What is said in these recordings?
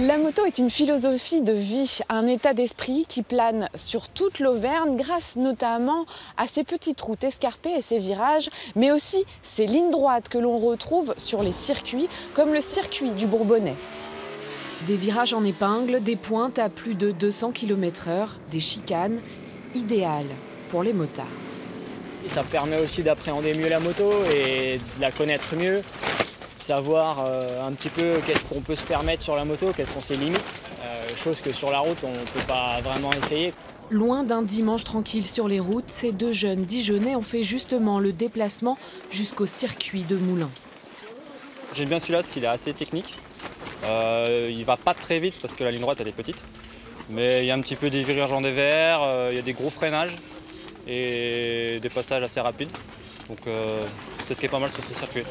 La moto est une philosophie de vie, un état d'esprit qui plane sur toute l'Auvergne grâce notamment à ses petites routes escarpées et ses virages, mais aussi ses lignes droites que l'on retrouve sur les circuits, comme le circuit du Bourbonnais. Des virages en épingle, des pointes à plus de 200 km/h, des chicanes, idéales pour les motards. Ça permet aussi d'appréhender mieux la moto et de la connaître mieux, savoir un petit peu qu'est-ce qu'on peut se permettre sur la moto, quelles sont ses limites, chose que sur la route on ne peut pas vraiment essayer. Loin d'un dimanche tranquille sur les routes, ces deux jeunes Dijonnais ont fait justement le déplacement jusqu'au circuit de Moulins. J'aime bien celui-là parce qu'il est assez technique, il ne va pas très vite parce que la ligne droite elle est petite, mais il y a un petit peu des virages en dévers, il y a des gros freinages et des passages assez rapides, donc c'est ce qui est pas mal sur ce circuit.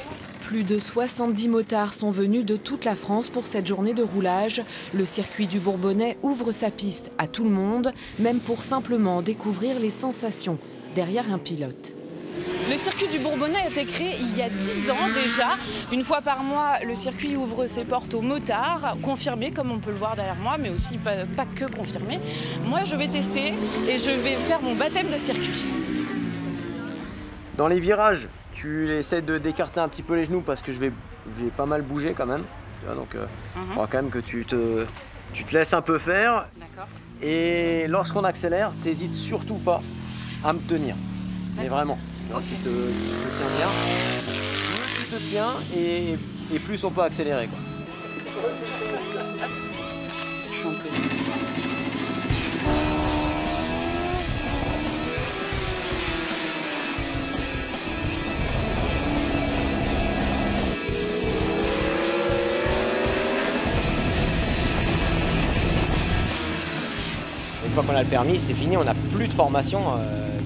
Plus de 70 motards sont venus de toute la France pour cette journée de roulage. Le circuit du Bourbonnais ouvre sa piste à tout le monde, même pour simplement découvrir les sensations derrière un pilote. Le circuit du Bourbonnais a été créé il y a 10 ans déjà. Une fois par mois, le circuit ouvre ses portes aux motards, confirmés comme on peut le voir derrière moi, mais aussi pas que confirmés. Moi, je vais tester et je vais faire mon baptême de circuit. Dans les virages, tu essaies de d'écarter un petit peu les genoux parce que je vais pas mal bouger quand même. Donc, il faudra quand même que tu te laisses un peu faire. Et lorsqu'on accélère, t'hésites surtout pas à me tenir. Mais vraiment. Donc, tu te tiens bien, plus tu te tiens et plus on peut accélérer, quoi. Une fois qu'on a le permis, c'est fini, on n'a plus de formation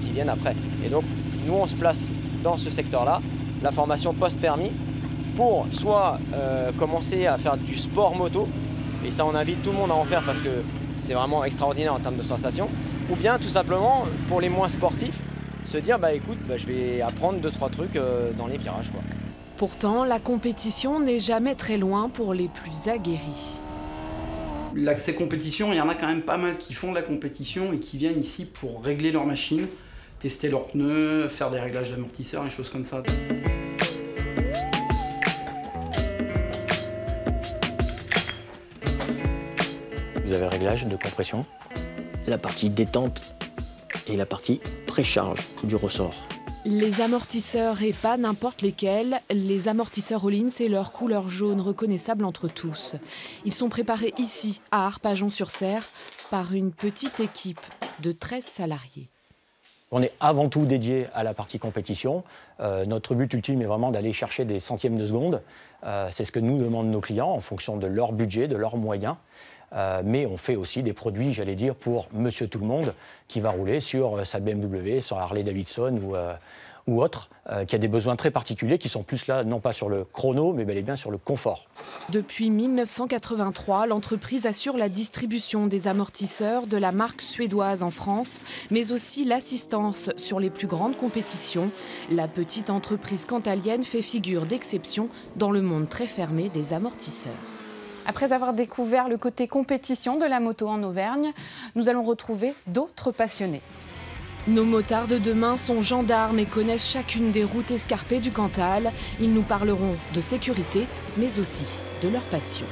qui viennent après. Et donc, nous, on se place dans ce secteur-là, la formation post-permis, pour soit commencer à faire du sport moto, et ça, on invite tout le monde à en faire parce que c'est vraiment extraordinaire en termes de sensations, ou bien tout simplement, pour les moins sportifs, se dire, bah écoute, je vais apprendre 2-3 trucs dans les virages, quoi. Pourtant, la compétition n'est jamais très loin pour les plus aguerris. L'accès compétition, il y en a quand même pas mal qui font de la compétition et qui viennent ici pour régler leur machine, tester leurs pneus, faire des réglages d'amortisseurs et choses comme ça. Vous avez le réglage de compression, la partie détente et la partie précharge du ressort. Les amortisseurs et pas n'importe lesquels, les amortisseurs Öhlins et leur couleur jaune reconnaissable entre tous. Ils sont préparés ici, à Arpajon-sur-Cère, par une petite équipe de 13 salariés. On est avant tout dédié à la partie compétition. Notre but ultime est vraiment d'aller chercher des centièmes de seconde. C'est ce que nous demandent nos clients en fonction de leur budget, de leurs moyens. Mais on fait aussi des produits, j'allais dire, pour monsieur tout le monde qui va rouler sur sa BMW, sur Harley-Davidson ou autre, qui a des besoins très particuliers, qui sont plus là, non pas sur le chrono, mais bel et bien sur le confort. Depuis 1983, l'entreprise assure la distribution des amortisseurs de la marque suédoise en France, mais aussi l'assistance sur les plus grandes compétitions. La petite entreprise cantalienne fait figure d'exception dans le monde très fermé des amortisseurs. Après avoir découvert le côté compétition de la moto en Auvergne, nous allons retrouver d'autres passionnés. Nos motards de demain sont gendarmes et connaissent chacune des routes escarpées du Cantal. Ils nous parleront de sécurité, mais aussi de leur passion.